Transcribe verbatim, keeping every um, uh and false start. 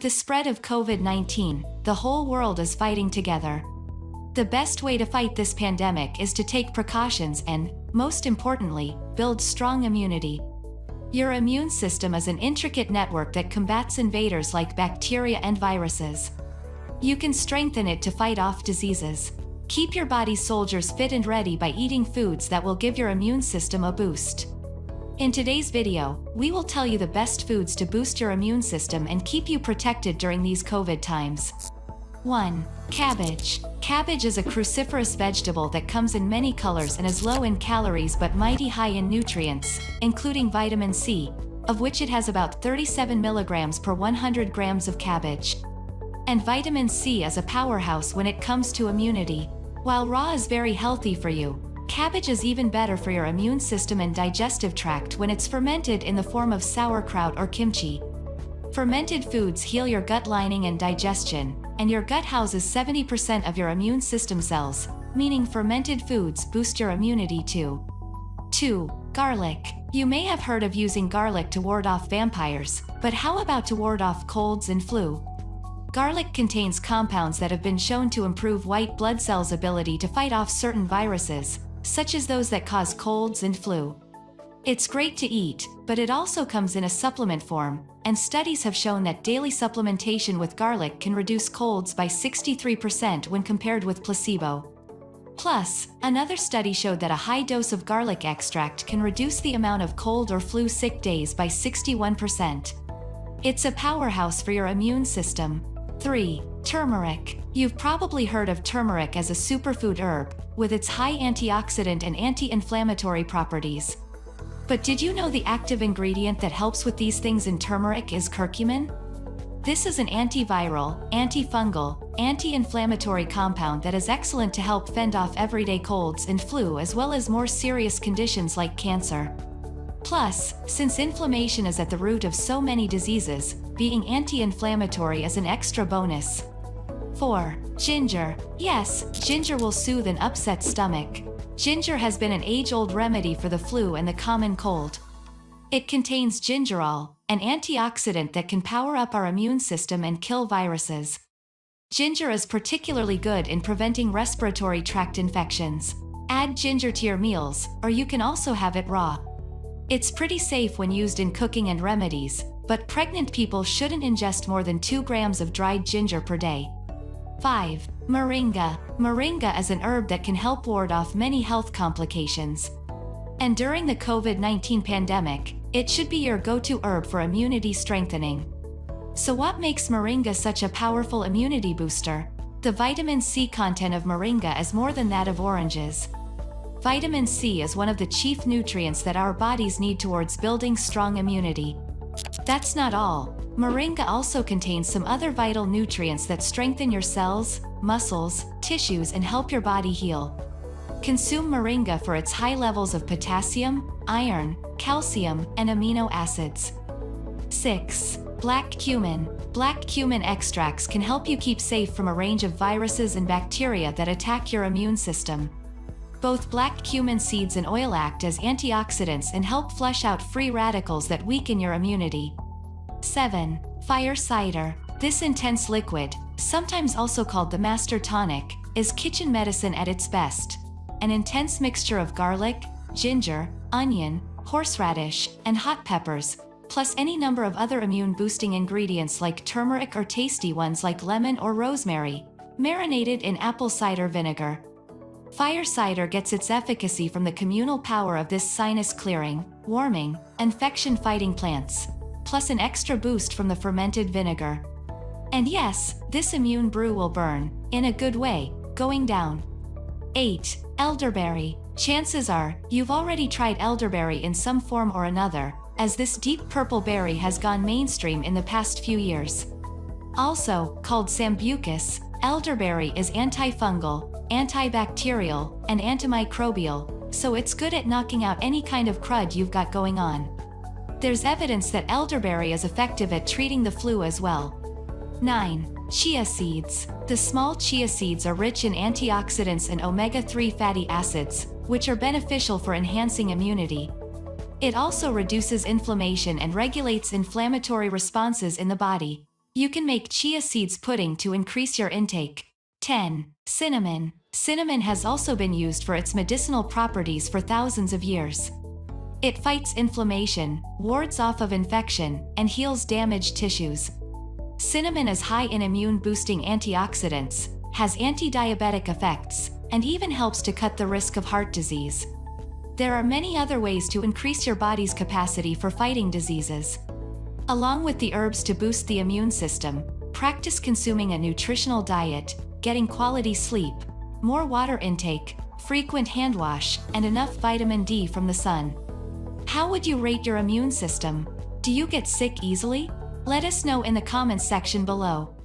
With the spread of COVID nineteen, the whole world is fighting together. The best way to fight this pandemic is to take precautions and, most importantly, build strong immunity. Your immune system is an intricate network that combats invaders like bacteria and viruses. You can strengthen it to fight off diseases. Keep your body's soldiers fit and ready by eating foods that will give your immune system a boost. In today's video, we will tell you the best foods to boost your immune system and keep you protected during these COVID times. one. Cabbage. Cabbage is a cruciferous vegetable that comes in many colors and is low in calories but mighty high in nutrients, including vitamin C, of which it has about thirty-seven milligrams per one hundred grams of cabbage. And vitamin C is a powerhouse when it comes to immunity. While raw is very healthy for you, cabbage is even better for your immune system and digestive tract when it's fermented in the form of sauerkraut or kimchi. Fermented foods heal your gut lining and digestion, and your gut houses seventy percent of your immune system cells, meaning fermented foods boost your immunity too. two. Garlic. You may have heard of using garlic to ward off vampires, but how about to ward off colds and flu? Garlic contains compounds that have been shown to improve white blood cells' ability to fight off certain viruses, such as those that cause colds and flu. It's great to eat, but it also comes in a supplement form, and studies have shown that daily supplementation with garlic can reduce colds by sixty-three percent when compared with placebo. Plus, another study showed that a high dose of garlic extract can reduce the amount of cold or flu sick days by sixty-one percent. It's a powerhouse for your immune system. three. Turmeric. You've probably heard of turmeric as a superfood herb, with its high antioxidant and anti-inflammatory properties. But did you know the active ingredient that helps with these things in turmeric is curcumin? This is an antiviral, antifungal, anti-inflammatory compound that is excellent to help fend off everyday colds and flu as well as more serious conditions like cancer. Plus, since inflammation is at the root of so many diseases, being anti-inflammatory is an extra bonus. four. Ginger. Yes, ginger will soothe an upset stomach. Ginger has been an age-old remedy for the flu and the common cold. It contains gingerol, an antioxidant that can power up our immune system and kill viruses. Ginger is particularly good in preventing respiratory tract infections. Add ginger to your meals, or you can also have it raw. It's pretty safe when used in cooking and remedies, but pregnant people shouldn't ingest more than two grams of dried ginger per day. five. Moringa. Moringa is an herb that can help ward off many health complications. And during the COVID nineteen pandemic, it should be your go-to herb for immunity strengthening. So what makes moringa such a powerful immunity booster? The vitamin C content of moringa is more than that of oranges. Vitamin C is one of the chief nutrients that our bodies need towards building strong immunity. That's not all. Moringa also contains some other vital nutrients that strengthen your cells, muscles, tissues, and help your body heal. Consume moringa for its high levels of potassium, iron, calcium, and amino acids. six. Black cumin. Black cumin extracts can help you keep safe from a range of viruses and bacteria that attack your immune system. Both black cumin seeds and oil act as antioxidants and help flush out free radicals that weaken your immunity. seven. Fire cider. This intense liquid, sometimes also called the master tonic, is kitchen medicine at its best. An intense mixture of garlic, ginger, onion, horseradish, and hot peppers, plus any number of other immune-boosting ingredients like turmeric or tasty ones like lemon or rosemary, marinated in apple cider vinegar. Fire cider gets its efficacy from the communal power of this sinus clearing, warming, infection-fighting plants, plus an extra boost from the fermented vinegar. And yes, this immune brew will burn, in a good way, going down. eight. Elderberry. Chances are, you've already tried elderberry in some form or another, as this deep purple berry has gone mainstream in the past few years. Also, called sambucus, elderberry is antifungal, antibacterial, and antimicrobial, so it's good at knocking out any kind of crud you've got going on. There's evidence that elderberry is effective at treating the flu as well. nine. Chia seeds. The small chia seeds are rich in antioxidants and omega three fatty acids, which are beneficial for enhancing immunity. It also reduces inflammation and regulates inflammatory responses in the body. You can make chia seeds pudding to increase your intake. ten. Cinnamon. Cinnamon has also been used for its medicinal properties for thousands of years. It fights inflammation, wards off of infection, and heals damaged tissues. Cinnamon is high in immune-boosting antioxidants, has anti-diabetic effects, and even helps to cut the risk of heart disease. There are many other ways to increase your body's capacity for fighting diseases. Along with the herbs to boost the immune system, practice consuming a nutritional diet, getting quality sleep, more water intake, frequent hand wash, and enough vitamin D from the sun. How would you rate your immune system? Do you get sick easily? Let us know in the comments section below.